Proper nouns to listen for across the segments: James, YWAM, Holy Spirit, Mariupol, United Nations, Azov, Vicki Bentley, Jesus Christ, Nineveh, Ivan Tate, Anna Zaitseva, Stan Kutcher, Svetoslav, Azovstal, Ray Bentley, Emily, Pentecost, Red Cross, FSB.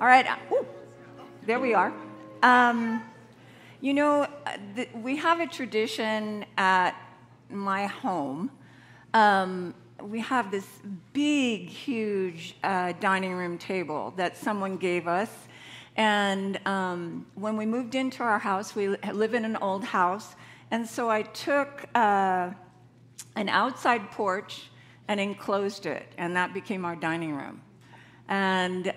All right. Ooh, there we are. You know, we have a tradition at my home. We have this big, huge dining room table that someone gave us. And when we moved into our house, we live in an old house. And so I took an outside porch and enclosed it. And that became our dining room. And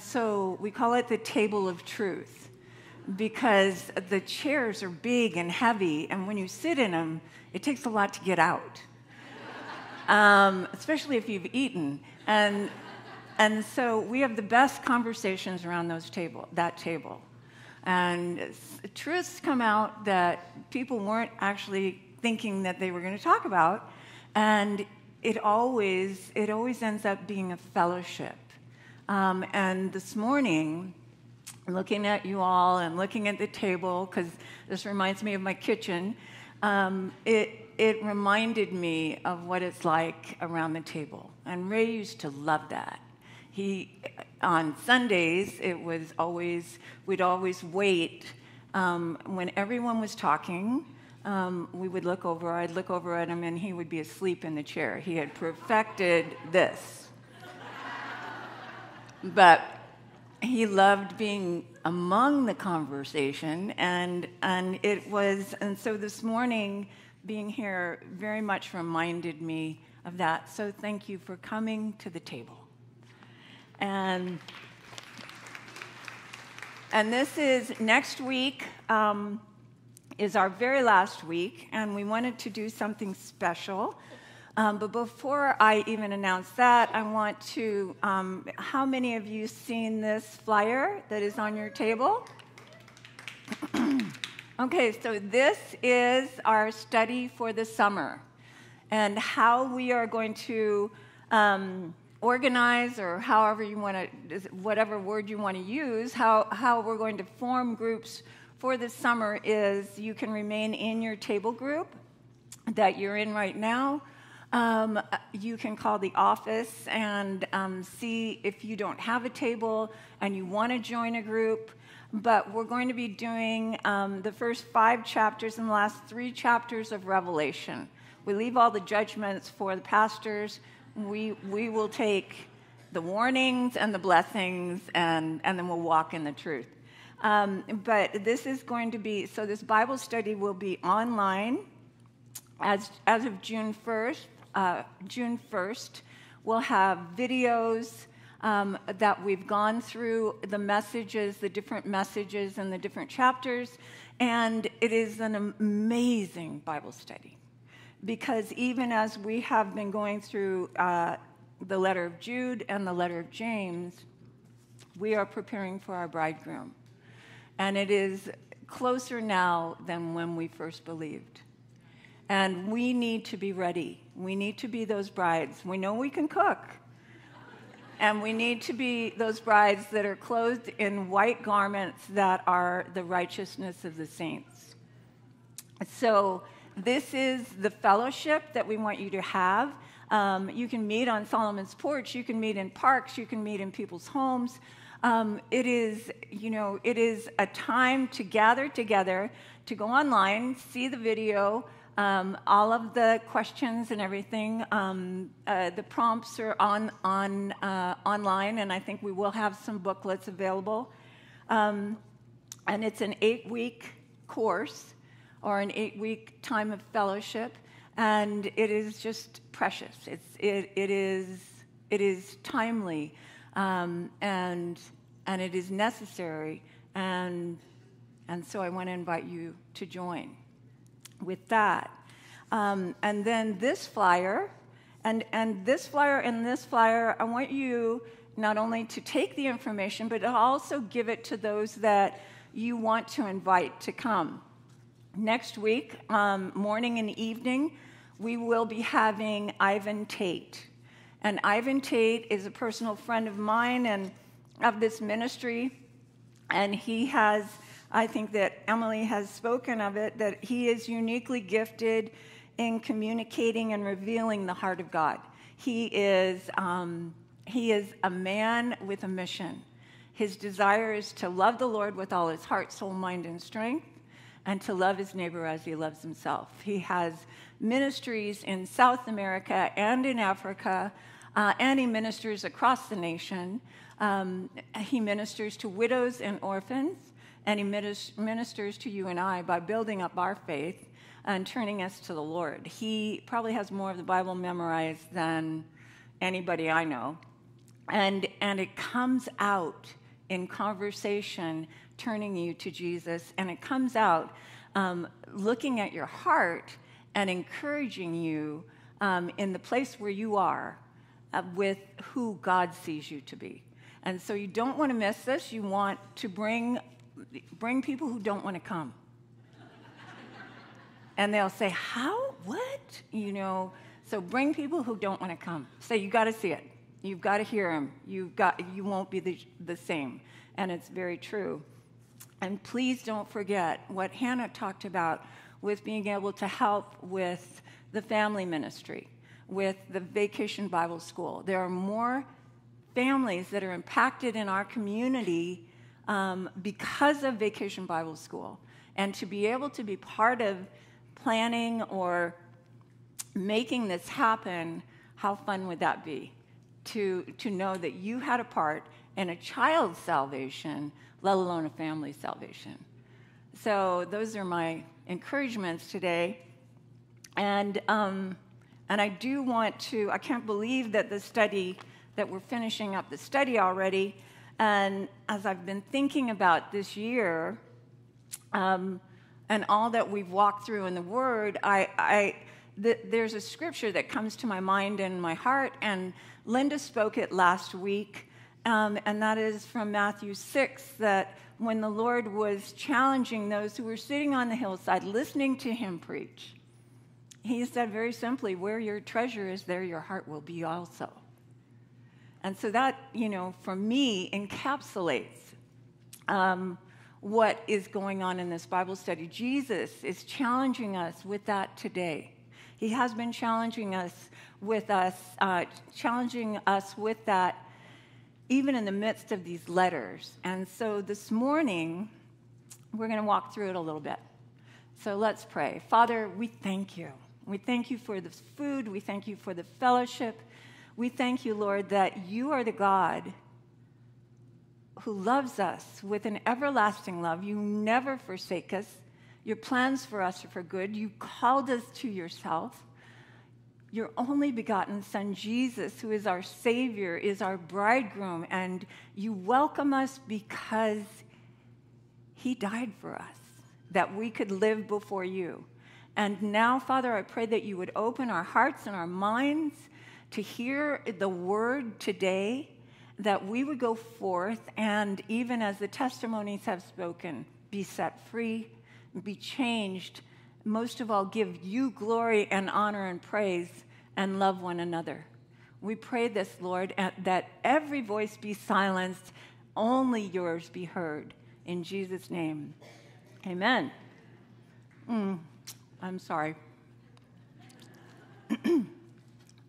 so we call it the table of truth, because the chairs are big and heavy. And when you sit in them, it takes a lot to get out, especially if you've eaten. And so we have the best conversations around that table. And truths come out that people weren't actually thinking that they were going to talk about. And it always ends up being a fellowship. And this morning, looking at you all and looking at the table, because this reminds me of my kitchen, it reminded me of what it's like around the table. And Ray used to love that. On Sundays, we'd always wait. When everyone was talking, I'd look over at him, and he would be asleep in the chair. He had perfected this. But he loved being among the conversation, and so this morning, being here very much reminded me of that. So thank you for coming to the table. And this is next week, is our very last week, and we wanted to do something special. But before I even announce that, I want to, how many of you seen this flyer that is on your table? Okay, so this is our study for the summer and how we are going to organize, or however you want to, whatever word you want to use, how we're going to form groups for the summer is you can remain in your table group that you're in right now. You can call the office and see if you don't have a table and you want to join a group. But we're going to be doing the first 5 chapters and the last 3 chapters of Revelation. We leave all the judgments for the pastors. We will take the warnings and the blessings, and then we'll walk in the truth. But this is going to be, so this Bible study will be online as of June 1st. June 1st, we'll have videos that we've gone through the messages, the different messages and the different chapters, and it is an amazing Bible study. Because even as we have been going through the letter of Jude and the letter of James, we are preparing for our bridegroom. And it is closer now than when we first believed. And we need to be ready. We need to be those brides. We know we can cook. And we need to be those brides that are clothed in white garments that are the righteousness of the saints. So this is the fellowship that we want you to have. You can meet on Solomon's porch. You can meet in parks. You can meet in people's homes. It is a time to gather together, to go online, see the video. All of the questions and everything, the prompts are online, and I think we will have some booklets available. And it's an 8-week course, or an 8-week time of fellowship, and it is just precious. It is timely, and it is necessary, and so I want to invite you to join with that. And then this flyer, and this flyer, I want you not only to take the information, but also give it to those that you want to invite to come. Next week, morning and evening, we will be having Ivan Tate. And Ivan Tate is a personal friend of mine and of this ministry, and he has, I think that Emily has spoken of it, that he is uniquely gifted in communicating and revealing the heart of God. He is a man with a mission, His desire is to love the Lord with all his heart, soul, mind, and strength, and to love his neighbor as he loves himself. He has ministries in South America and in Africa, and he ministers across the nation. He ministers to widows and orphans, and he ministers to you and I by building up our faith and turning us to the Lord. He probably has more of the Bible memorized than anybody I know. And it comes out in conversation, turning you to Jesus, and it comes out looking at your heart and encouraging you in the place where you are with who God sees you to be. And so you don't want to miss this. You want to bring people who don't want to come. And they'll say, how? What? You know, so bring people who don't want to come. So you got to see it. You've got to hear him. You won't be the same. And it's very true. And please don't forget what Hannah talked about with being able to help with the family ministry, with the Vacation Bible School. There are more families that are impacted in our community because of Vacation Bible School. And to be able to be part of planning or making this happen, how fun would that be? To know that you had a part in a child's salvation, let alone a family's salvation. So those are my encouragements today. And I do want to, I can't believe that the study, that we're finishing up the study already. And as I've been thinking about this year and all that we've walked through in the Word, there's a scripture that comes to my mind and my heart, and Linda spoke it last week, and that is from Matthew 6, that when the Lord was challenging those who were sitting on the hillside, listening to him preach, he said very simply, where your treasure is, there your heart will be also. And so that, you know, for me, encapsulates what is going on in this Bible study. Jesus is challenging us with that today. He has been challenging us with that even in the midst of these letters. And so this morning, we're going to walk through it a little bit. So let's pray. Father, we thank you. We thank you for this food. We thank you for the fellowship. We thank you, Lord, that you are the God who loves us with an everlasting love. You never forsake us. Your plans for us are for good. You called us to yourself. Your only begotten Son, Jesus, who is our Savior, is our bridegroom, and you welcome us because he died for us, that we could live before you. And now, Father, I pray that you would open our hearts and our minds to hear the word today, that we would go forth and, even as the testimonies have spoken, be set free, be changed, most of all, give you glory and honor and praise, and love one another. We pray this, Lord, that every voice be silenced, only yours be heard. In Jesus' name, amen. I'm sorry.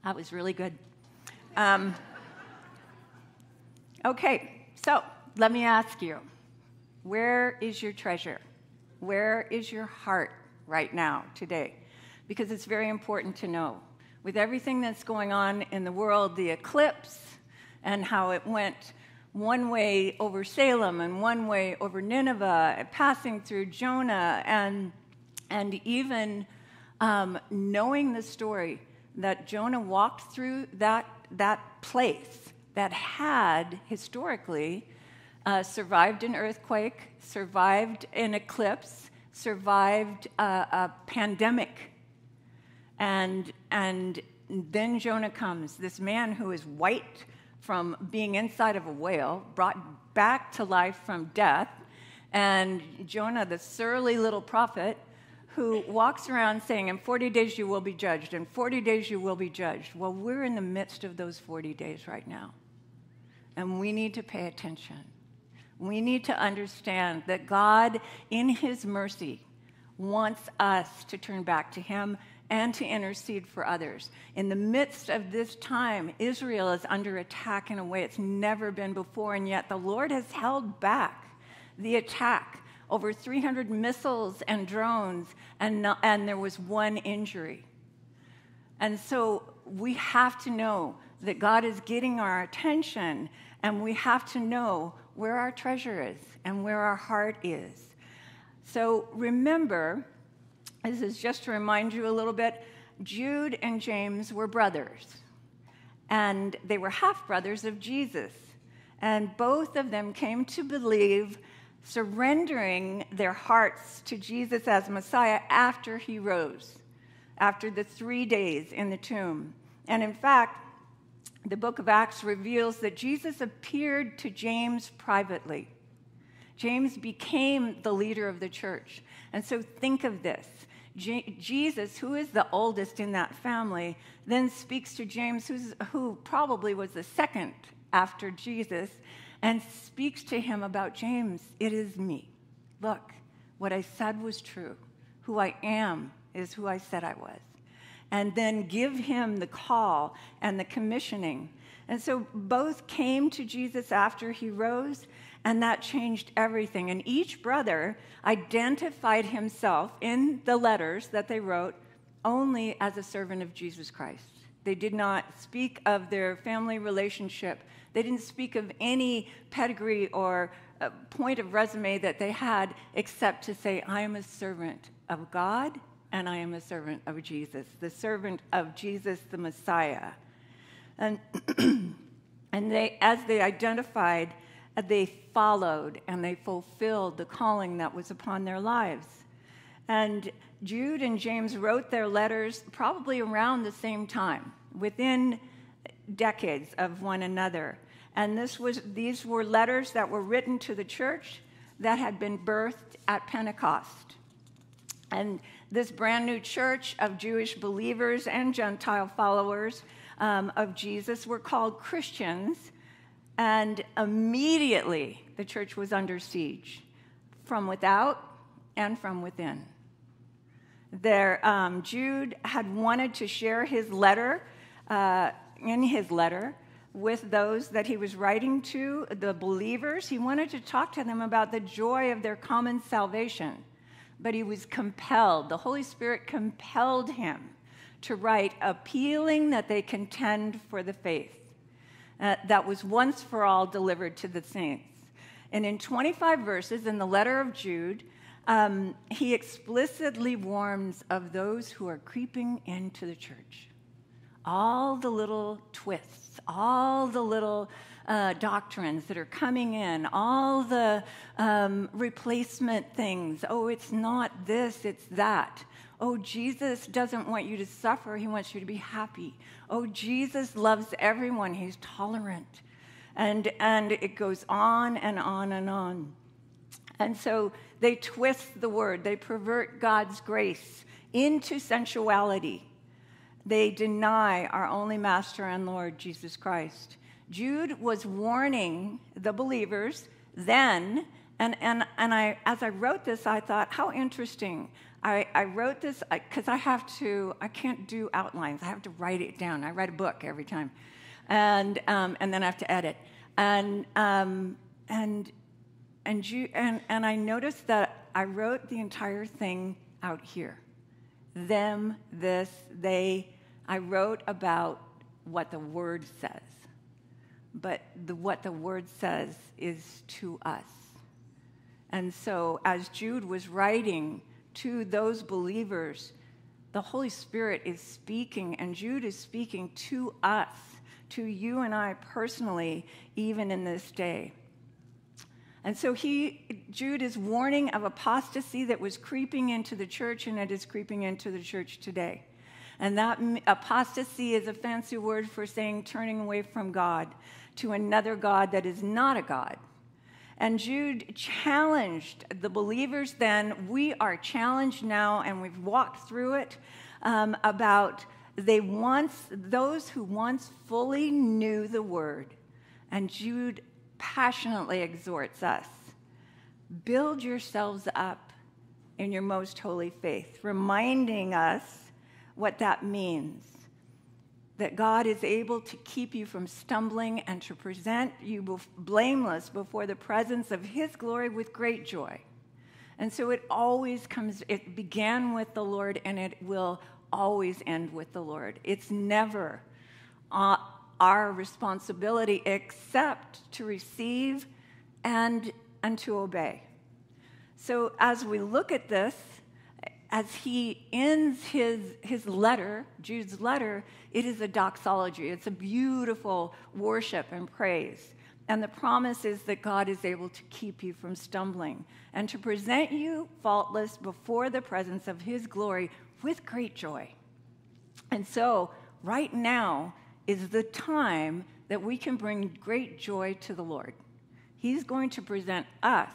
That was really good. Okay, so let me ask you, where is your treasure? Where is your heart right now, today? Because it's very important to know. With everything that's going on in the world, the eclipse, and how it went one way over Salem and one way over Nineveh, passing through Jonah, and even knowing the story that Jonah walked through that place that had historically survived an earthquake, survived an eclipse, survived a pandemic. And then Jonah comes, this man who is white from being inside of a whale, brought back to life from death, and Jonah, the surly little prophet, who walks around saying, in 40 days you will be judged, in 40 days you will be judged. Well, we're in the midst of those 40 days right now, and we need to pay attention. We need to understand that God, in his mercy, wants us to turn back to him and to intercede for others. In the midst of this time, Israel is under attack in a way it's never been before, and yet the Lord has held back the attack. Over 300 missiles and drones, and there was one injury. And so we have to know that God is getting our attention, and we have to know where our treasure is and where our heart is. So remember, this is just to remind you a little bit, Jude and James were brothers, and they were half-brothers of Jesus. And both of them came to believe, surrendering their hearts to Jesus as Messiah after he rose, after the 3 days in the tomb. And in fact, the book of Acts reveals that Jesus appeared to James privately. James became the leader of the church. And so think of this. Jesus, who is the oldest in that family, then speaks to James, who probably was the second after Jesus, and speaks to him about, James, it is me. Look, what I said was true. Who I am is who I said I was. And then give him the call and the commissioning. And so both came to Jesus after he rose, and that changed everything. And each brother identified himself in the letters that they wrote only as a servant of Jesus Christ. They did not speak of their family relationship. They didn't speak of any pedigree or point of resume that they had, except to say, I am a servant of God, and I am a servant of Jesus, the servant of Jesus, the Messiah. And, and they, as they identified, they followed and they fulfilled the calling that was upon their lives. And Jude and James wrote their letters probably around the same time, within decades of one another. And these were letters that were written to the church that had been birthed at Pentecost. And this brand new church of Jewish believers and Gentile followers of Jesus were called Christians, and immediately the church was under siege from without and from within. Jude had wanted to share his letter with those that he was writing to, the believers. He wanted to talk to them about the joy of their common salvation, but he was compelled. The Holy Spirit compelled him to write, appealing that they contend for the faith that was once for all delivered to the saints. And in 25 verses in the letter of Jude, he explicitly warns of those who are creeping into the church. All the little twists, all the little doctrines that are coming in, all the replacement things. Oh, it's not this, it's that. Oh, Jesus doesn't want you to suffer. He wants you to be happy. Oh, Jesus loves everyone. He's tolerant. And it goes on and on and on. And so they twist the word. They pervert God's grace into sensuality. They deny our only Master and Lord, Jesus Christ. Jude was warning the believers then, and as I wrote this, I thought, how interesting. I wrote this because I can't do outlines. I have to write it down. I write a book every time, and then I have to edit. And I noticed that I wrote the entire thing out here. Them, this, they. I wrote about what the Word says. But what the Word says is to us. And so as Jude was writing to those believers, the Holy Spirit is speaking, and Jude is speaking to us, to you and I personally, even in this day. And so Jude is warning of apostasy that was creeping into the church, and it is creeping into the church today. And that apostasy is a fancy word for saying turning away from God to another God that is not a God. And Jude challenged the believers then. We are challenged now, and we've walked through it, about those who once fully knew the word. And Jude passionately exhorts us, build yourselves up in your most holy faith, reminding us what that means. That God is able to keep you from stumbling and to present you blameless before the presence of his glory with great joy. And so it always comes, it began with the Lord and it will always end with the Lord. It's never our responsibility except to receive and to obey. So as we look at this, as he ends his letter, Jude's letter, it is a doxology. It's a beautiful worship and praise. And the promise is that God is able to keep you from stumbling and to present you faultless before the presence of his glory with great joy. And so right now is the time that we can bring great joy to the Lord. He's going to present us,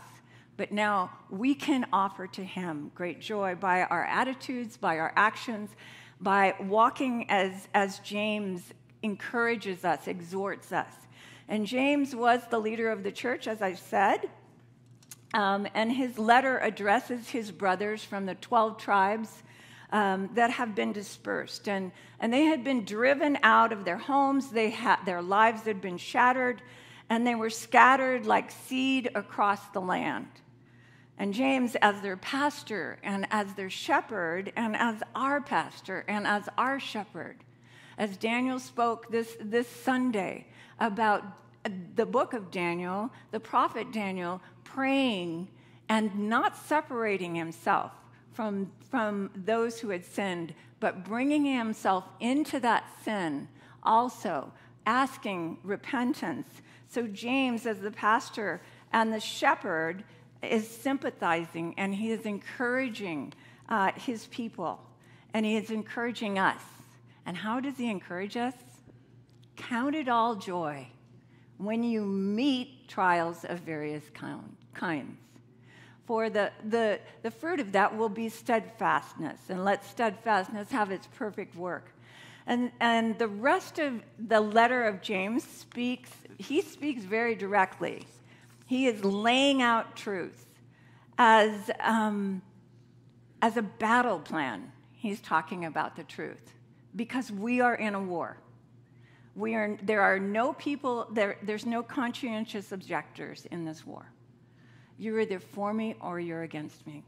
but now we can offer to him great joy by our attitudes, by our actions, by walking as James encourages us, exhorts us. And James was the leader of the church, as I said, and his letter addresses his brothers from the 12 tribes that have been dispersed. And they had been driven out of their homes. Their lives had been shattered, and they were scattered like seed across the land. And James, as their pastor and as their shepherd and as our pastor and as our shepherd, as Daniel spoke this Sunday about the book of Daniel, the prophet Daniel, praying and not separating himself from those who had sinned, but bringing himself into that sin, also asking repentance. So James, as the pastor and the shepherd, is sympathizing, and he is encouraging his people, and he is encouraging us. And how does he encourage us? Count it all joy when you meet trials of various kinds. For the fruit of that will be steadfastness, and let steadfastness have its perfect work. And the rest of the letter of James he speaks very directly. He is laying out truth as a battle plan. He's talking about the truth because we are in a war. There's no conscientious objectors in this war. You're either for me or you're against me.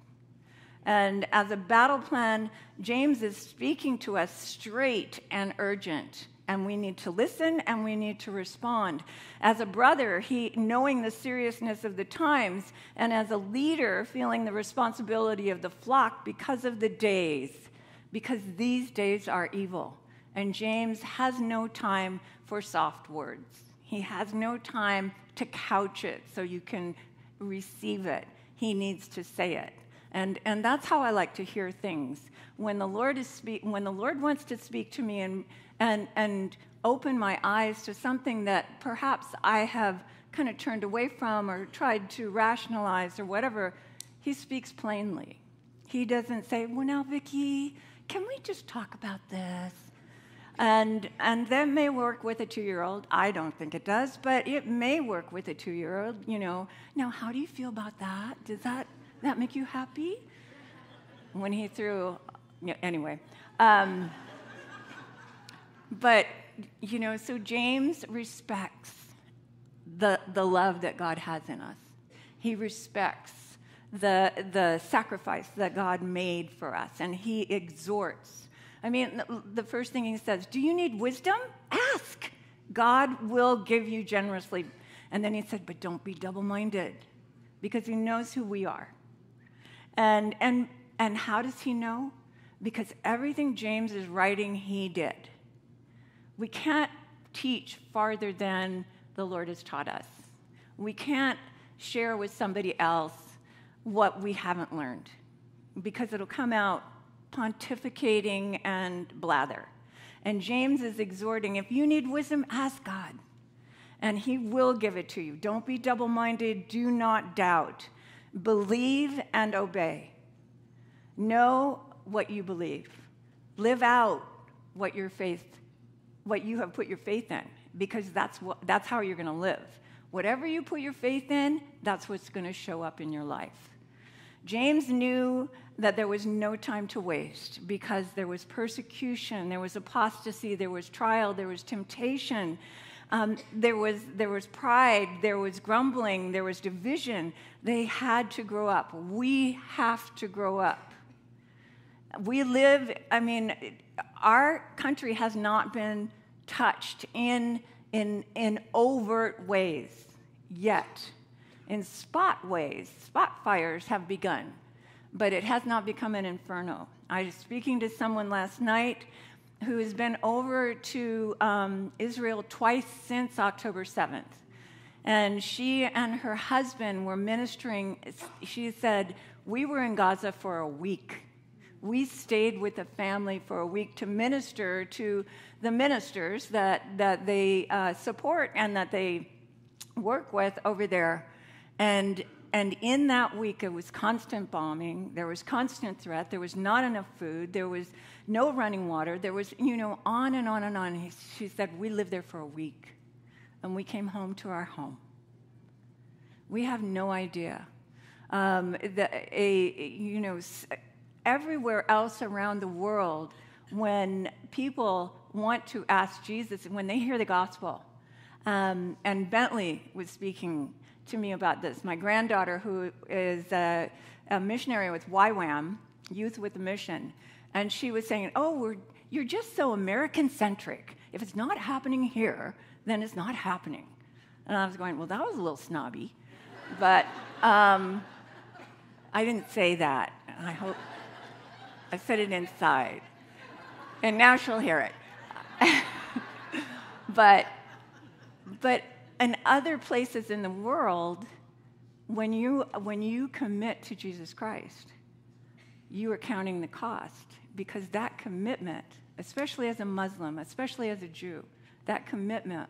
And as a battle plan, James is speaking to us straight and urgent, and we need to listen and we need to respond. As a brother, knowing the seriousness of the times, and as a leader, feeling the responsibility of the flock because of the days, because these days are evil. And James has no time for soft words. He has no time to couch it so you can receive it. He needs to say it. And that's how I like to hear things. When the Lord wants to speak to me and open my eyes to something that perhaps I have kind of turned away from or tried to rationalize or whatever, he speaks plainly. He doesn't say, well, now, Vicki, can we just talk about this? And that may work with a 2-year-old. I don't think it does, but it may work with a 2-year-old, you know. Now, how do you feel about that? Does that make you happy? When he threw, yeah, anyway. But, you know, so James respects the love that God has in us. He respects the sacrifice that God made for us, and he exhorts. I mean, the first thing he says, do you need wisdom? Ask. God will give you generously. And then he said, but don't be double-minded, because he knows who we are. And how does he know? Because everything James is writing, he did. We can't teach farther than the Lord has taught us. We can't share with somebody else what we haven't learned, because it'll come out pontificating and blather. And James is exhorting, if you need wisdom, ask God, and he will give it to you. Don't be double-minded. Do not doubt. Believe and obey. Know what you believe. Live out what you have put your faith in, because that's how you're going to live. Whatever you put your faith in, that's what's going to show up in your life. James knew that there was no time to waste because there was persecution, there was apostasy, there was trial, there was temptation, there was pride, there was grumbling, there was division. They had to grow up. We have to grow up. We live, I mean, our country has not been touched in overt ways yet. In spot ways, spot fires have begun, but it has not become an inferno. I was speaking to someone last night who has been over to Israel twice since October 7th, and she and her husband were ministering. She said, we were in Gaza for a week. We stayed with the family for a week to minister to the ministers that they support and that they work with over there. And in that week, it was constant bombing. There was constant threat. There was not enough food. There was no running water. There was, you know, on and on and on. She said, we lived there for a week, and we came home to our home. We have no idea. You know, everywhere else around the world, when people want to ask Jesus, when they hear the gospel, and Bentley was speaking to me about this. My granddaughter, who is a missionary with YWAM, Youth with a Mission, and she was saying, oh, you're just so American-centric. If it's not happening here, then it's not happening. And I was going, well, that was a little snobby. But I didn't say that. I hope I said it inside. And now she'll hear it. But in other places in the world, when you commit to Jesus Christ, you are counting the cost, because that commitment, especially as a Muslim, especially as a Jew, that commitment,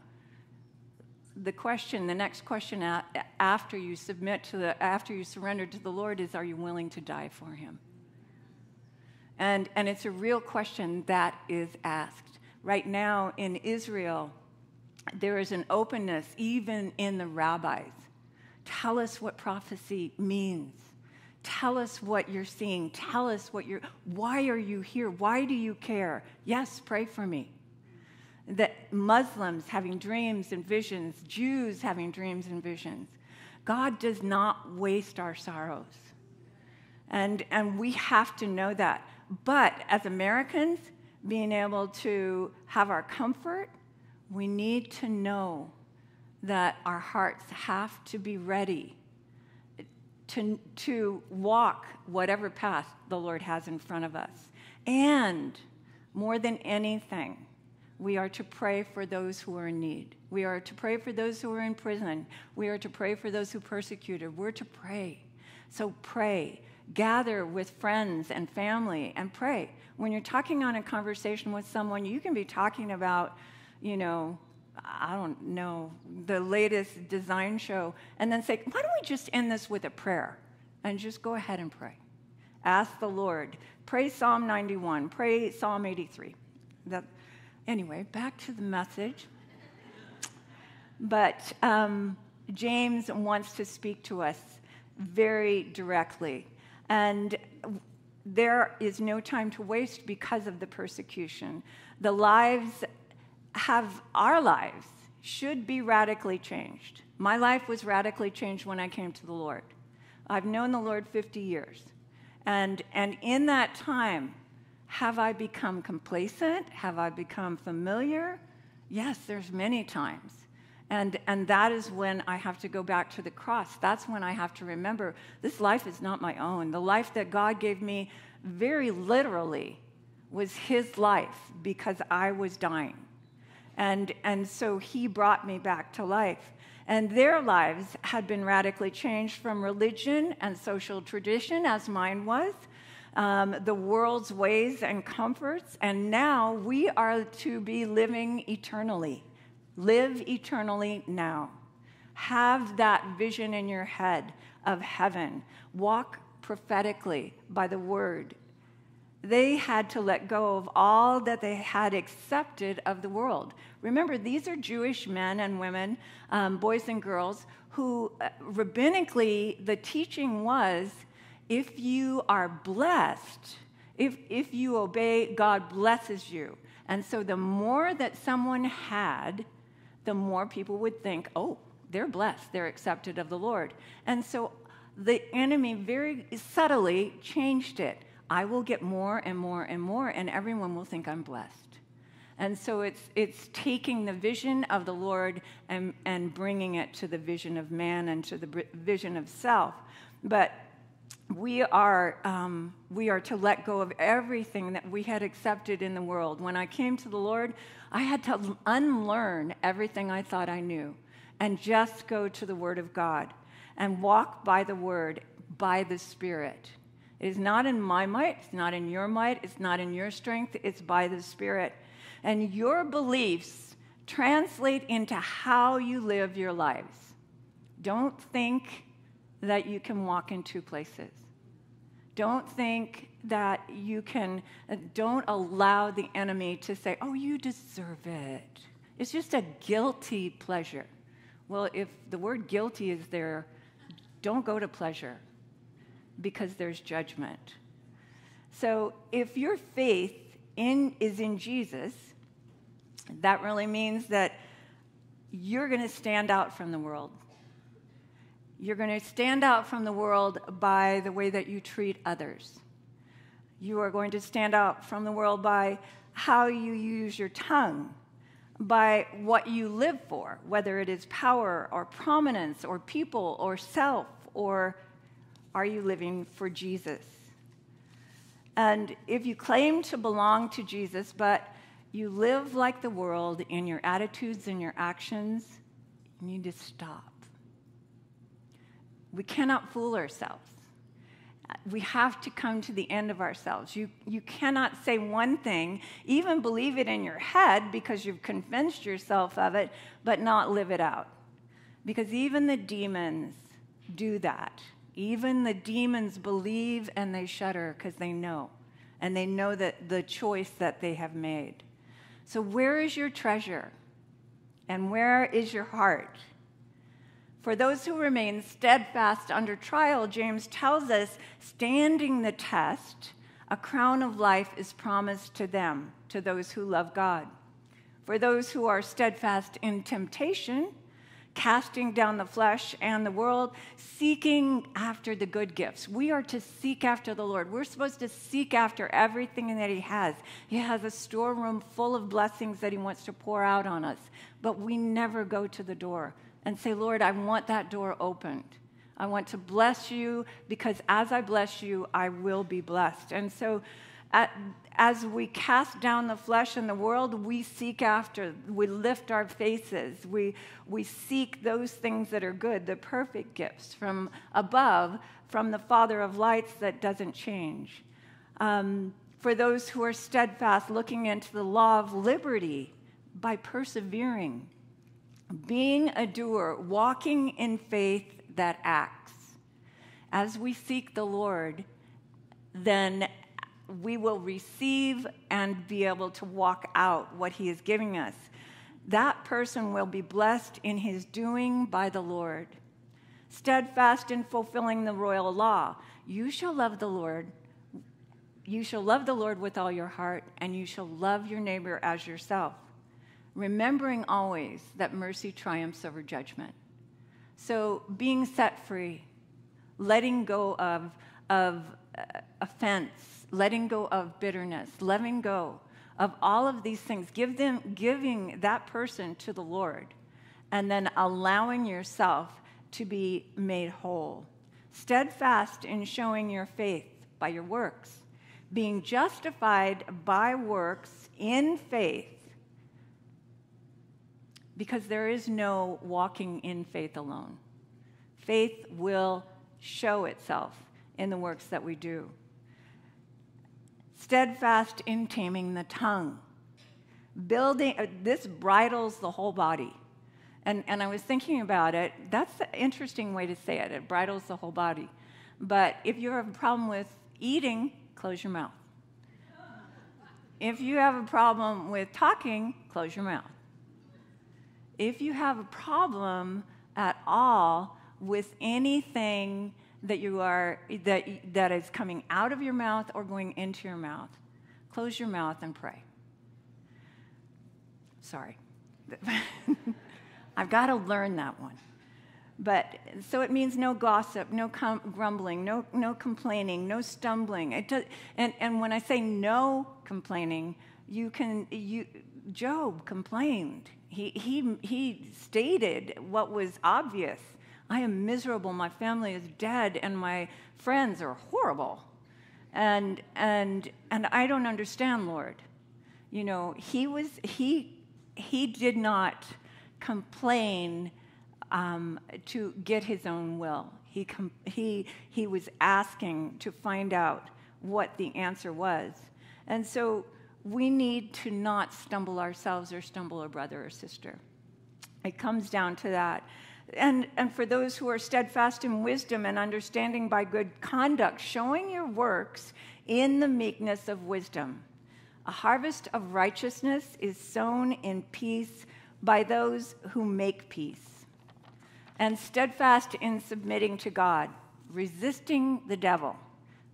the next question after you after you surrender to the Lord is, are you willing to die for him? And it's a real question that is asked. Right now in Israel, there is an openness, even in the rabbis. Tell us what prophecy means. Tell us what you're seeing. Tell us why are you here? Why do you care? Yes, pray for me. That Muslims having dreams and visions, Jews having dreams and visions. God does not waste our sorrows. And we have to know that. But as Americans, being able to have our comfort, we need to know that our hearts have to be ready to walk whatever path the Lord has in front of us. And more than anything, we are to pray for those who are in need. We are to pray for those who are in prison. We are to pray for those who are persecuted. We're to pray. So pray. Gather with friends and family and pray. When you're talking on a conversation with someone, you can be talking about, you know, I don't know, the latest design show, and then say, why don't we just end this with a prayer? And just go ahead and pray. Ask the Lord. Pray Psalm 91. Pray Psalm 83. Anyway, back to the message. But James wants to speak to us very directly. And there is no time to waste because of the persecution. Our lives should be radically changed. My life was radically changed when I came to the Lord. I've known the Lord 50 years. And in that time, have I become complacent? Have I become familiar? Yes, there's many times. And that is when I have to go back to the cross. That's when I have to remember, this life is not my own. The life that God gave me, very literally, was his life, because I was dying. And so he brought me back to life. And their lives had been radically changed from religion and social tradition, as mine was, the world's ways and comforts. And now we are to be living eternally. Live eternally now. Have that vision in your head of heaven. Walk prophetically by the word. They had to let go of all that they had accepted of the world. Remember, these are Jewish men and women, boys and girls, who rabbinically the teaching was, if you are blessed, if you obey, God blesses you. And so the more that someone had, the more people would think, oh, they're blessed, they're accepted of the Lord. And so the enemy very subtly changed it. I will get more and more and more, and everyone will think I'm blessed. And so it's taking the vision of the Lord and bringing it to the vision of man and to the vision of self. But we are to let go of everything that we had accepted in the world. When I came to the Lord, I had to unlearn everything I thought I knew and just go to the Word of God and walk by the Word, by the Spirit. It is not in my might, it's not in your might, it's not in your strength, it's by the Spirit. And your beliefs translate into how you live your lives. Don't think that you can walk in two places. Don't think that you can, don't allow the enemy to say, oh, you deserve it. It's just a guilty pleasure. Well, if the word guilty is there, don't go to pleasure because there's judgment. So if your faith is in Jesus, that really means that you're going to stand out from the world. You're going to stand out from the world by the way that you treat others. You are going to stand out from the world by how you use your tongue, by what you live for, whether it is power or prominence or people or self, or are you living for Jesus? And if you claim to belong to Jesus, but you live like the world in your attitudes and your actions, you need to stop. We cannot fool ourselves. We have to come to the end of ourselves. You cannot say one thing, even believe it in your head because you've convinced yourself of it, but not live it out. Because even the demons do that. Even the demons believe and they shudder because they know. And they know that the choice that they have made. So where is your treasure? And where is your heart? For those who remain steadfast under trial, James tells us, standing the test, a crown of life is promised to them, to those who love God. For those who are steadfast in temptation, casting down the flesh and the world, seeking after the good gifts. We are to seek after the Lord. We're supposed to seek after everything that He has. He has a storeroom full of blessings that He wants to pour out on us, but we never go to the door and say, Lord, I want that door opened. I want to bless you because as I bless you, I will be blessed. And so as we cast down the flesh and the world, we seek after, we lift our faces, we seek those things that are good, the perfect gifts from above, from the Father of lights that doesn't change. For those who are steadfast, looking into the law of liberty by persevering, being a doer, walking in faith that acts. As we seek the Lord, then we will receive and be able to walk out what He is giving us. That person will be blessed in his doing by the Lord. Steadfast in fulfilling the royal law. You shall love the Lord. You shall love the Lord with all your heart, and you shall love your neighbor as yourself. Remembering always that mercy triumphs over judgment. So being set free, letting go of offense, letting go of bitterness, letting go of all of these things, giving that person to the Lord, and then allowing yourself to be made whole. Steadfast in showing your faith by your works, being justified by works in faith, because there is no walking in faith alone. Faith will show itself in the works that we do. Steadfast in taming the tongue. This bridles the whole body. And I was thinking about it. That's an interesting way to say it. It bridles the whole body. But if you have a problem with eating, close your mouth. If you have a problem with talking, close your mouth. If you have a problem at all with anything that you are, that is coming out of your mouth or going into your mouth. Close your mouth and pray. Sorry. I've got to learn that one. But so it means no gossip, no grumbling, no complaining, no stumbling. It does, and when I say no complaining, Job complained. He stated what was obvious. I am miserable. My family is dead, and my friends are horrible. And I don't understand, Lord. You know, he did not complain to get his own will. He was asking to find out what the answer was. And so we need to not stumble ourselves or stumble a brother or sister. It comes down to that. And for those who are steadfast in wisdom and understanding by good conduct, showing your works in the meekness of wisdom. A harvest of righteousness is sown in peace by those who make peace. And steadfast in submitting to God, resisting the devil,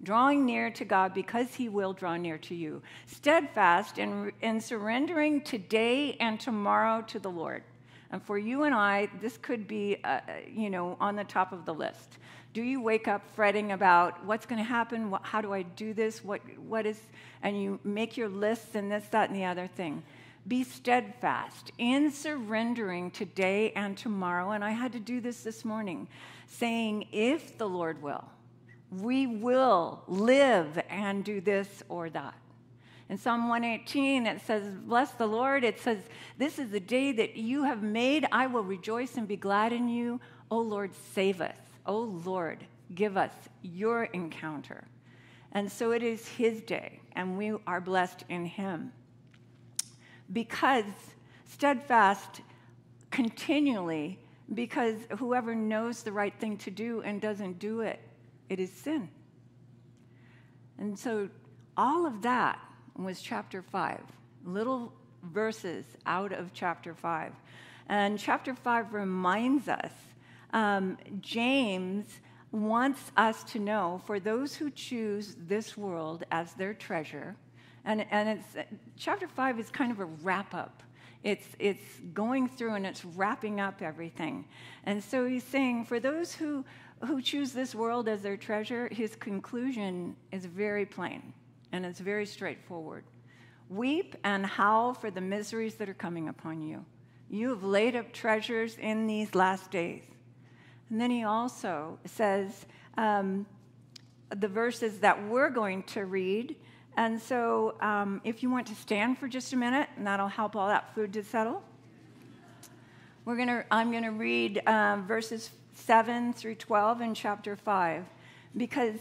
drawing near to God because he will draw near to you. Steadfast in surrendering today and tomorrow to the Lord. And for you and I, this could be, you know, on the top of the list. Do you wake up fretting about what's going to happen? How do I do this? What is? And you make your lists and this, that, and the other thing. Be steadfast in surrendering today and tomorrow. And I had to do this morning, saying, if the Lord will, we will live and do this or that. In Psalm 118, it says, bless the Lord. It says, this is the day that you have made. I will rejoice and be glad in you. O Lord, save us. O Lord, give us your encounter. And so it is his day, and we are blessed in him. Because steadfast continually, because whoever knows the right thing to do and doesn't do it, it is sin. And so all of that was chapter 5, little verses out of chapter 5. And chapter 5 reminds us, James wants us to know, for those who choose this world as their treasure, and it's, chapter 5 is kind of a wrap-up. It's going through and it's wrapping up everything. And so he's saying, for those who choose this world as their treasure, his conclusion is very plain. And it's very straightforward. Weep and howl for the miseries that are coming upon you. You have laid up treasures in these last days. And then he also says the verses that we're going to read. And so if you want to stand for just a minute, and that'll help all that food to settle. I'm going to read verses 7 through 12 in chapter 5, because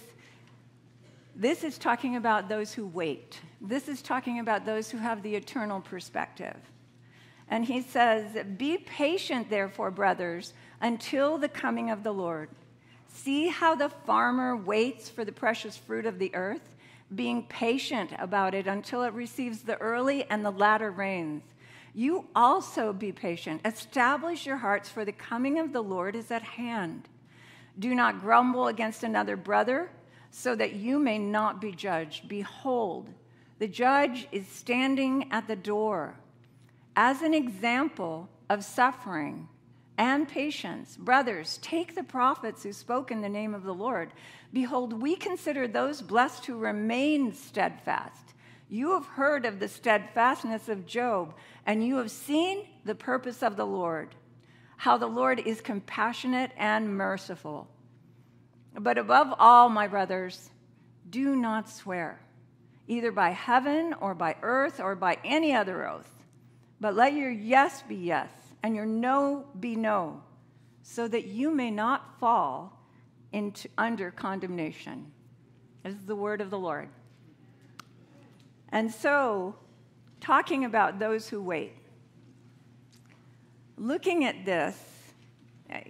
this is talking about those who wait. This is talking about those who have the eternal perspective. And he says, be patient, therefore, brothers, until the coming of the Lord. See how the farmer waits for the precious fruit of the earth, being patient about it until it receives the early and the latter rains. You also be patient. Establish your hearts, for the coming of the Lord is at hand. Do not grumble against another brother, so that you may not be judged. Behold, the judge is standing at the door. As an example of suffering and patience, brothers, take the prophets who spoke in the name of the Lord. Behold, we consider those blessed who remain steadfast. You have heard of the steadfastness of Job, and you have seen the purpose of the Lord, how the Lord is compassionate and merciful. But above all, my brothers, do not swear, either by heaven or by earth or by any other oath. But let your yes be yes and your no be no, so that you may not fall under condemnation. This is the word of the Lord. And so, talking about those who wait, looking at this,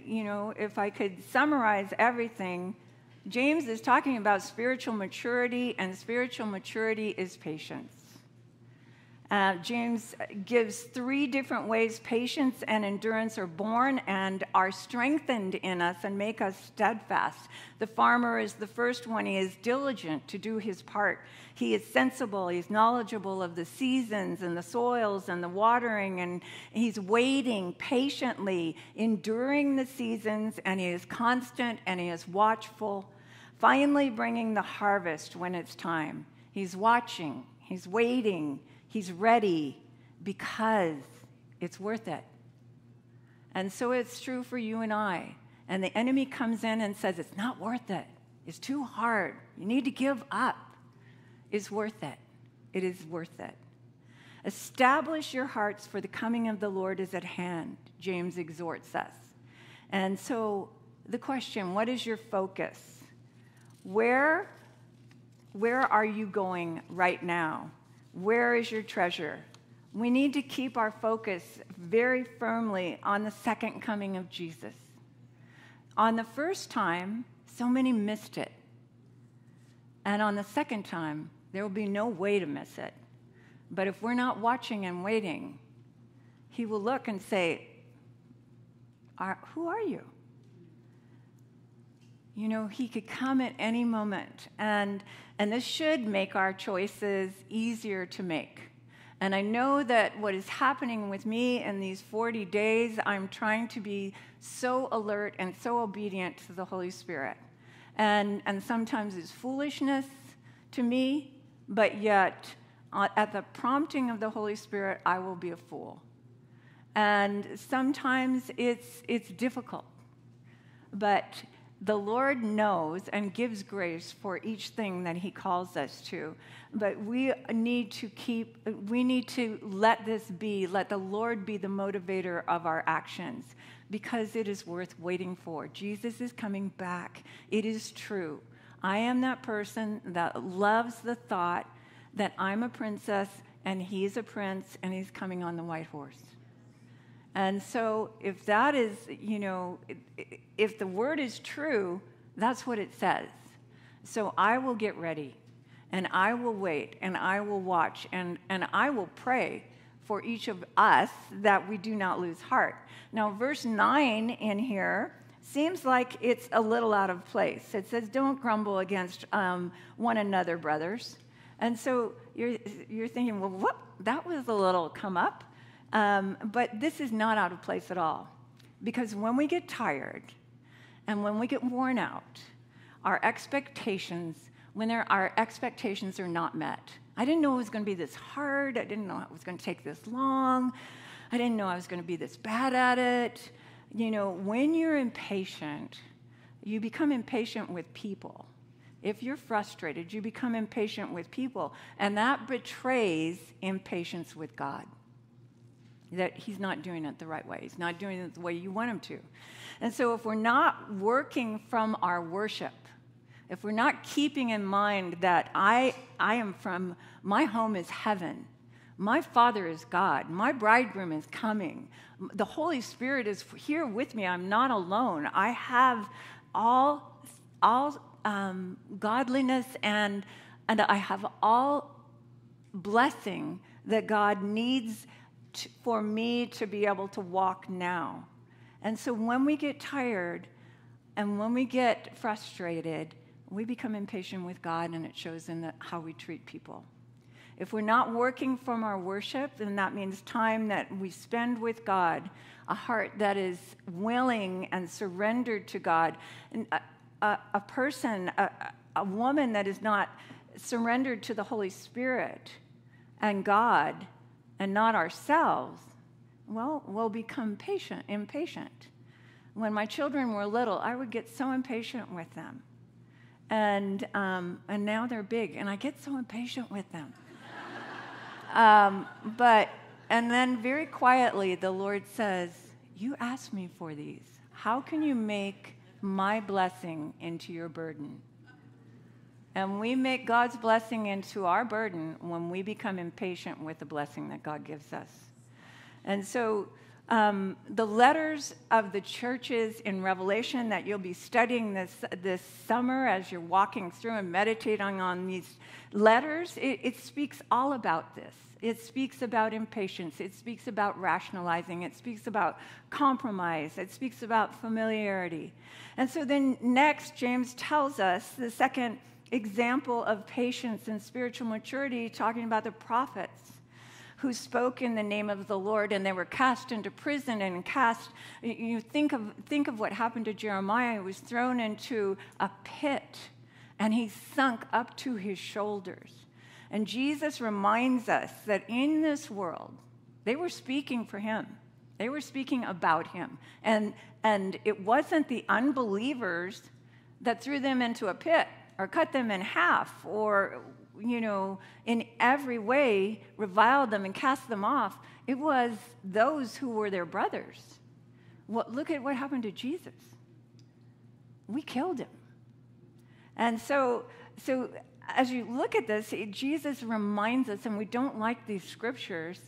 you know, if I could summarize everything, James is talking about spiritual maturity, and spiritual maturity is patience. James gives three different ways patience and endurance are born and are strengthened in us and make us steadfast. The farmer is the first one. He is diligent to do his part. He is sensible. He's knowledgeable of the seasons and the soils and the watering, and he's waiting patiently, enduring the seasons, and he is constant and he is watchful, finally bringing the harvest when it's time. He's watching. He's waiting. He's ready because it's worth it. And so it's true for you and I. And the enemy comes in and says, it's not worth it. It's too hard. You need to give up. It's worth it. It is worth it. Establish your hearts, for the coming of the Lord is at hand, James exhorts us. And so the question, what is your focus? Where are you going right now? Where is your treasure? We need to keep our focus very firmly on the second coming of Jesus. On the first time, so many missed it. And on the second time, there will be no way to miss it. But if we're not watching and waiting, he will look and say, who are you? You know, he could come at any moment, and this should make our choices easier to make. And I know that what is happening with me in these 40 days, I'm trying to be so alert and so obedient to the Holy Spirit. And sometimes it's foolishness to me, but yet at the prompting of the Holy Spirit, I will be a fool. And sometimes it's difficult, but the Lord knows and gives grace for each thing that he calls us to. But we need to let the Lord be the motivator of our actions, because it is worth waiting for. Jesus is coming back. It is true. I am that person that loves the thought that I'm a princess and he's a prince and he's coming on the white horse. And so if that is, you know, if the word is true, that's what it says. So I will get ready, and I will wait, and I will watch, and I will pray for each of us that we do not lose heart. Now, verse 9 in here seems like it's a little out of place. It says, don't grumble against one another, brothers. And so you're thinking, well, what? That was a little come up. But this is not out of place at all, because when we get tired and when we get worn out, our expectations are not met. I didn't know it was going to be this hard. I didn't know it was going to take this long. I didn't know I was going to be this bad at it. You know, when you're impatient, you become impatient with people. If you're frustrated, you become impatient with people, and that betrays impatience with God. That he's not doing it the right way. He's not doing it the way you want him to. And so if we're not working from our worship, if we're not keeping in mind that I am from, my home is heaven, my Father is God, my bridegroom is coming, the Holy Spirit is here with me, I'm not alone, I have all godliness and I have all blessing that God needs for me to be able to walk now. And so when we get tired and when we get frustrated, we become impatient with God, and it shows in how we treat people. If we're not working from our worship, then that means time that we spend with God, a heart that is willing and surrendered to God. And a woman that is not surrendered to the Holy Spirit and God, and not ourselves, well, we'll become impatient. When my children were little, I would get so impatient with them. And now they're big, and I get so impatient with them. And then very quietly, the Lord says, you asked me for these. How can you make my blessing into your burden? And we make God's blessing into our burden when we become impatient with the blessing that God gives us. And so The letters of the churches in Revelation that you'll be studying this summer as you're walking through and meditating on these letters, it speaks all about this. It speaks about impatience. It speaks about rationalizing. It speaks about compromise. It speaks about familiarity. And so then next, James tells us the second example of patience and spiritual maturity, talking about the prophets who spoke in the name of the Lord, and they were cast into prison and cast. You think of what happened to Jeremiah. He was thrown into a pit, and he sunk up to his shoulders. And Jesus reminds us that in this world, they were speaking for him. They were speaking about him. And it wasn't the unbelievers that threw them into a pit or cut them in half or, you know, in every way reviled them and cast them off. It was those who were their brothers. Look at what happened to Jesus. We killed him. And so as you look at this, Jesus reminds us, and we don't like these scriptures,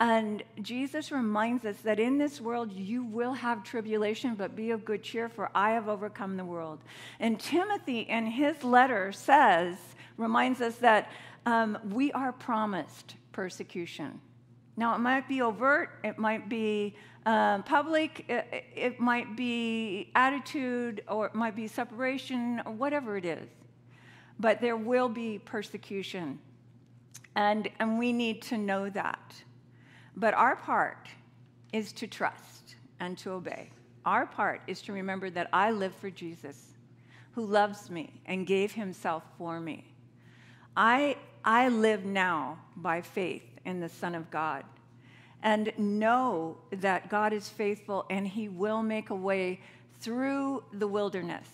and Jesus reminds us that in this world you will have tribulation, but be of good cheer, for I have overcome the world. And Timothy, in his letter, reminds us that we are promised persecution. Now, it might be overt, it might be public, it might be attitude, or it might be separation, or whatever it is. But there will be persecution, and we need to know that. But our part is to trust and to obey. Our part is to remember that I live for Jesus, who loves me and gave himself for me. I live now by faith in the Son of God, and know that God is faithful and he will make a way through the wilderness,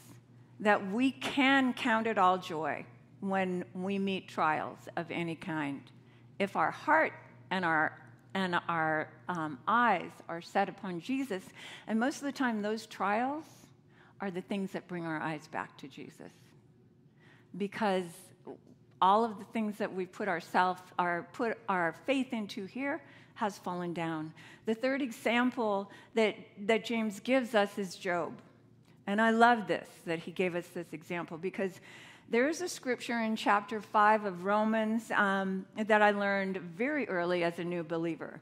that we can count it all joy when we meet trials of any kind, if our heart and our eyes are set upon Jesus. And most of the time, those trials are the things that bring our eyes back to Jesus, because all of the things that we put our faith into here has fallen down. The third example that James gives us is Job. And I love this, that he gave us this example, because there is a scripture in chapter 5 of Romans that I learned very early as a new believer.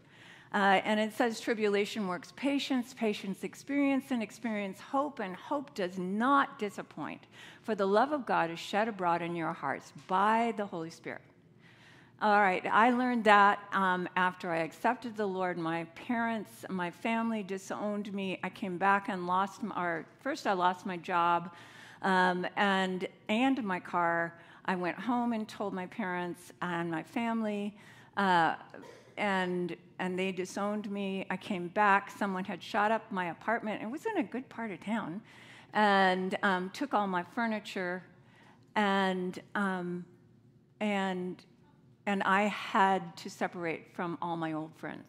And it says, tribulation works patience, patience experience, and experience hope, and hope does not disappoint. For the love of God is shed abroad in your hearts by the Holy Spirit. All right, I learned that after I accepted the Lord. My parents, my family disowned me. I came back and first I lost my job and my car. I went home and told my parents and my family, and they disowned me. I came back. Someone had shot up my apartment. It was in a good part of town, and took all my furniture, and I had to separate from all my old friends.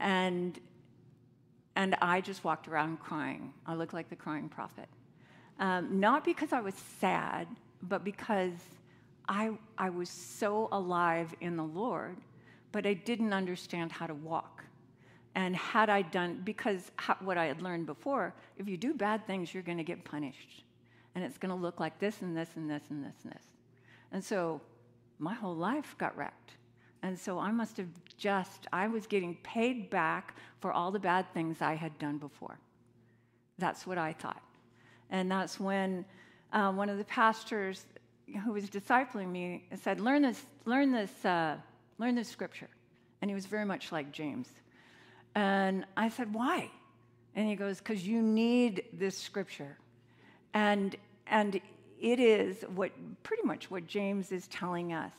And I just walked around crying. I looked like the crying prophet. Not because I was sad, but because I was so alive in the Lord, but I didn't understand how to walk. And had I done, because what I had learned before, if you do bad things, you're gonna get punished. And it's gonna look like this and this and this and this and this. And so, my whole life got wrecked. And so I was getting paid back for all the bad things I had done before. That's what I thought. And that's when one of the pastors who was discipling me said, learn this scripture. And he was very much like James. And I said, why? And he goes, because you need this scripture. And it is pretty much what James is telling us.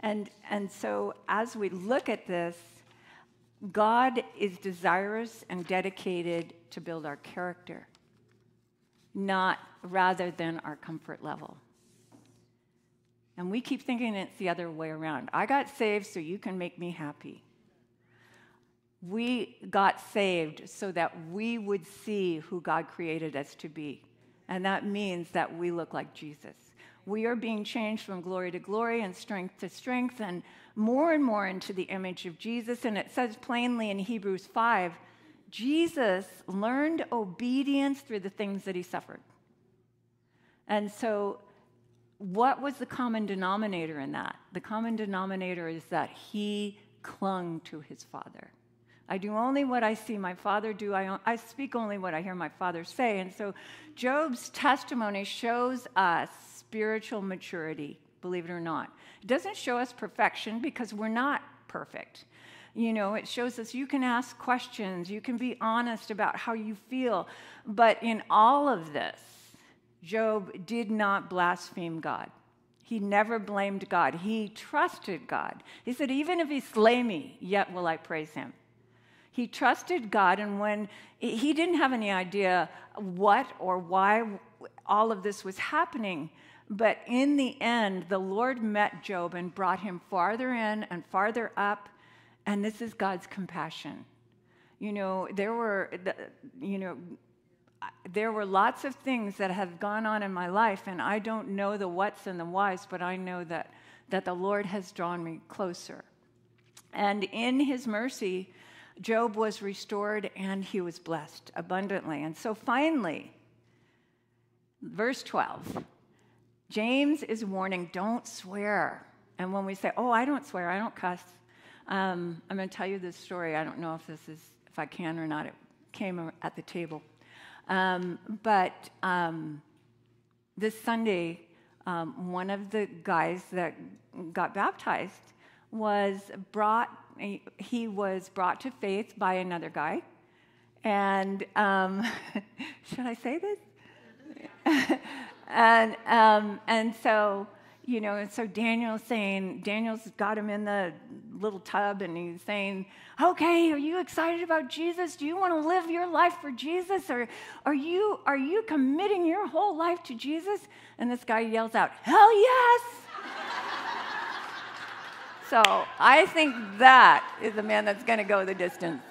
And so as we look at this, God is desirous and dedicated to build our character, rather than our comfort level. And we keep thinking it's the other way around. I got saved so you can make me happy. We got saved so that we would see who God created us to be. And that means that we look like Jesus. we are being changed from glory to glory and strength to strength and more into the image of Jesus. And it says plainly in Hebrews 5, Jesus learned obedience through the things that he suffered. And so what was the common denominator in that? The common denominator is that he clung to his Father. I do only what I see my Father do. I speak only what I hear my Father say. And so Job's testimony shows us spiritual maturity, believe it or not. It doesn't show us perfection because we're not perfect. You know, it shows us you can ask questions, you can be honest about how you feel. But in all of this, Job did not blaspheme God. He never blamed God. He trusted God. He said, even if he slay me, yet will I praise him. He trusted God, and when he didn't have any idea what or why all of this was happening, but in the end, the Lord met Job and brought him farther in and farther up, and this is God's compassion. You know, there were lots of things that have gone on in my life, and I don't know the what's and the why's, but I know that the Lord has drawn me closer. And in his mercy, Job was restored and he was blessed abundantly. And so finally, verse 12, James is warning, don't swear. And when we say, oh, I don't swear, I don't cuss, I'm going to tell you this story. I don't know if this is, if I can or not. It came at the table. This Sunday, one of the guys that got baptized was brought to faith by another guy. And should I say this? And so, you know, and so Daniel's got him in the little tub, and he's saying, okay, are you excited about Jesus? Do you want to live your life for Jesus? Or are you committing your whole life to Jesus? And this guy yells out, hell yes! So I think that is the man that's going to go the distance.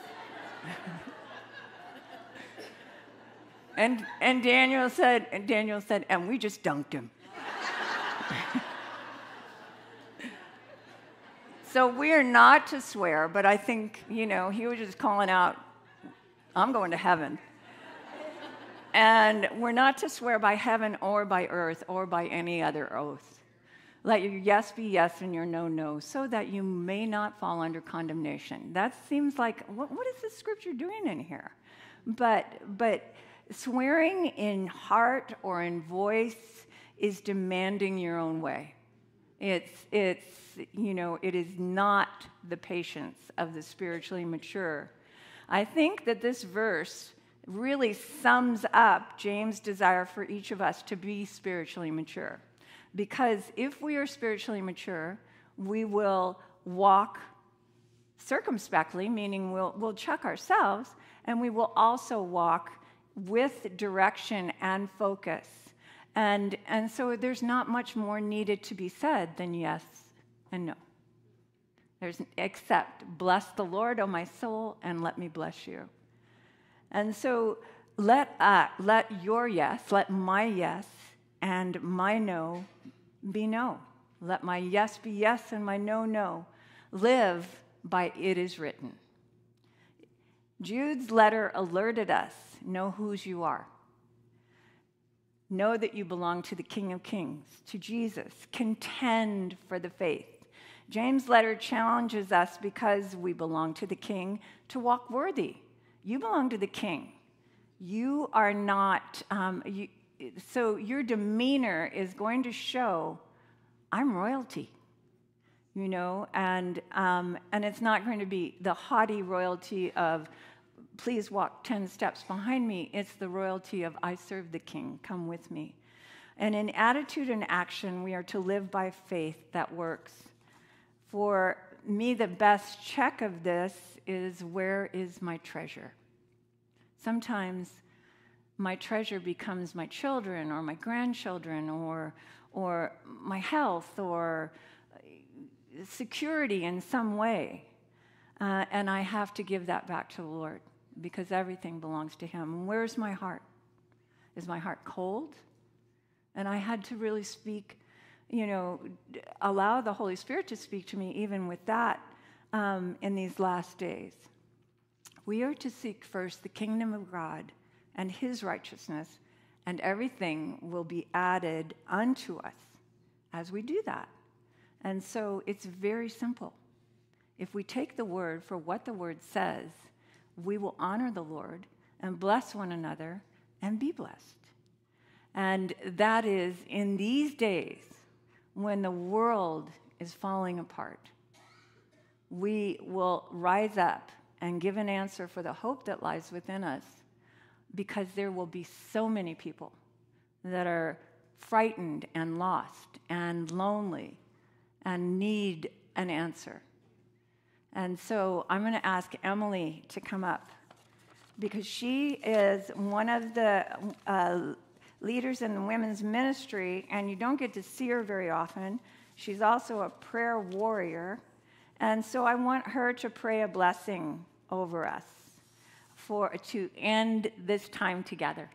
and Daniel said, and we just dunked him. So we're not to swear, but I think, you know, he was just calling out, I'm going to heaven. And we're not to swear by heaven or by earth or by any other oath. Let your yes be yes and your no, no, so that you may not fall under condemnation. That seems like, what is this scripture doing in here? But swearing in heart or in voice is demanding your own way. It is not the patience of the spiritually mature. I think that this verse really sums up James' desire for each of us to be spiritually mature. Because if we are spiritually mature, we will walk circumspectly, meaning we'll check ourselves, and we will also walk with direction and focus. And so there's not much more needed to be said than yes and no. Except, bless the Lord, O my soul, and let me bless you. And so let your yes, let my yes, and my no be no. Let my yes be yes and my no, no. Live by it is written. Jude's letter alerted us, know whose you are. Know that you belong to the King of Kings, to Jesus. Contend for the faith. James' letter challenges us because we belong to the King to walk worthy. You belong to the King. You are not... So your demeanor is going to show, I'm royalty, you know, and it's not going to be the haughty royalty of, please walk 10 steps behind me. It's the royalty of, I serve the King, come with me. And in attitude and action, we are to live by faith that works. For me, the best check of this is, where is my treasure? Sometimes my treasure becomes my children or my grandchildren or my health or security in some way. And I have to give that back to the Lord because everything belongs to him. Where's my heart? Is my heart cold? And I had to really speak, you know, allow the Holy Spirit to speak to me even with that in these last days. We are to seek first the kingdom of God and his righteousness, and everything will be added unto us as we do that. And so it's very simple. If we take the word for what the word says, we will honor the Lord and bless one another and be blessed. And that is in these days when the world is falling apart, we will rise up and give an answer for the hope that lies within us, because there will be so many people that are frightened and lost and lonely and need an answer. And so I'm going to ask Emily to come up, because she is one of the leaders in the women's ministry, and you don't get to see her very often. She's also a prayer warrior. And so I want her to pray a blessing over us to end this time together.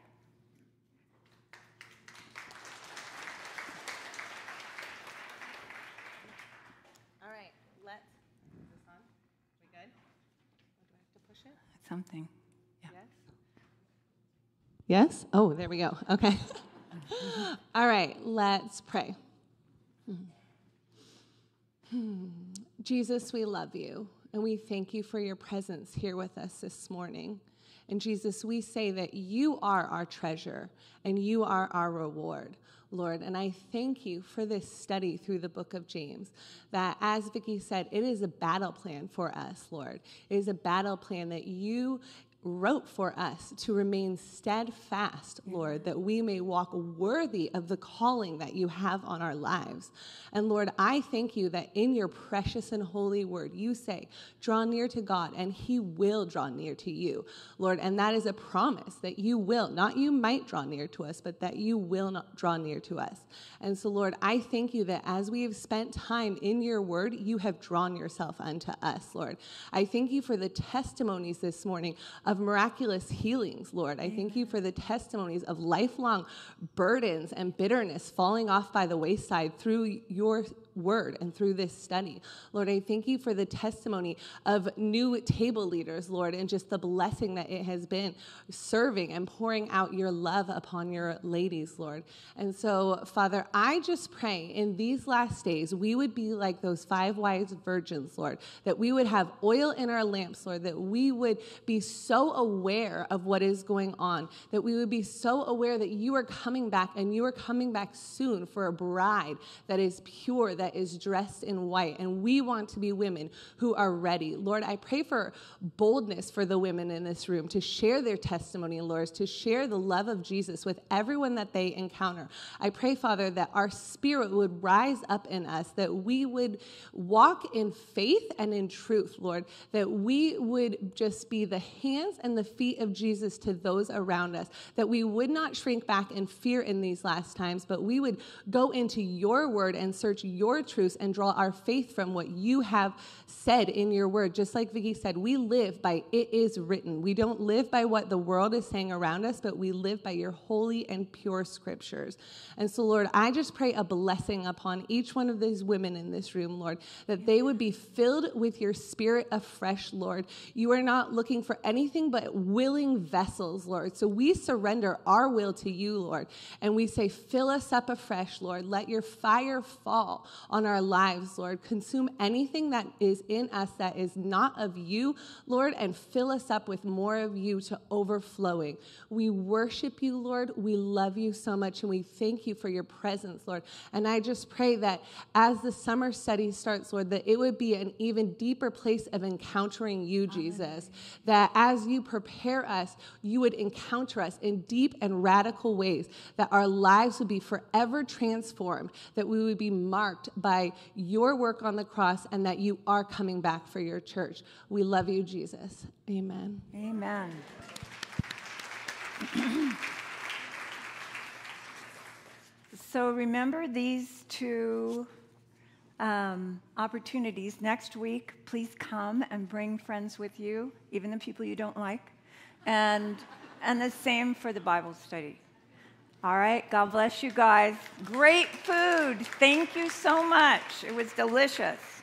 Something. Yeah. Yes? Oh, there we go. Okay. All right, let's pray. Jesus, we love you, and we thank you for your presence here with us this morning. And Jesus, we say that you are our treasure and you are our reward, Lord. And I thank you for this study through the book of James, that, as Vicki said, it is a battle plan for us, Lord. It is a battle plan that you wrote for us to remain steadfast, Lord, that we may walk worthy of the calling that you have on our lives. And Lord, I thank you that in your precious and holy word, you say, draw near to God and he will draw near to you, Lord. And that is a promise that you will, not you might draw near to us, but that you will not draw near to us. And so, Lord, I thank you that as we have spent time in your word, you have drawn yourself unto us, Lord. I thank you for the testimonies this morning of miraculous healings, Lord. I thank you for the testimonies of lifelong burdens and bitterness falling off by the wayside through your word and through this study. Lord, I thank you for the testimony of new table leaders, Lord, and just the blessing that it has been serving and pouring out your love upon your ladies, Lord. And so, Father, I just pray in these last days, we would be like those five wise virgins, Lord, that we would have oil in our lamps, Lord, that we would be so aware of what is going on, that we would be so aware that you are coming back, and you are coming back soon for a bride that is pure, that is dressed in white, and we want to be women who are ready. Lord, I pray for boldness for the women in this room to share their testimony, Lord, to share the love of Jesus with everyone that they encounter. I pray, Father, that our spirit would rise up in us, that we would walk in faith and in truth, Lord, that we would just be the hands and the feet of Jesus to those around us, that we would not shrink back in fear in these last times, but we would go into your word and search your truths and draw our faith from what you have said in your word. Just like Vicki said, we live by it is written. We don't live by what the world is saying around us, but we live by your holy and pure scriptures. And so, Lord, I just pray a blessing upon each one of these women in this room, Lord, that they would be filled with your spirit afresh, Lord. You are not looking for anything but willing vessels, Lord. So we surrender our will to you, Lord, and we say, fill us up afresh, Lord. Let your fire fall on our lives, Lord. Consume anything that is in us that is not of you, Lord, and fill us up with more of you to overflowing. We worship you, Lord. We love you so much, and we thank you for your presence, Lord. And I just pray that as the summer study starts, Lord, that it would be an even deeper place of encountering you, Jesus, that as you prepare us, you would encounter us in deep and radical ways, that our lives would be forever transformed, that we would be marked by your work on the cross, and that you are coming back for your church. We love you, Jesus. Amen. Amen. So remember these two opportunities. Next week, please come and bring friends with you, even the people you don't like, and the same for the Bible study. All right, God bless you guys. Great food. Thank you so much. It was delicious.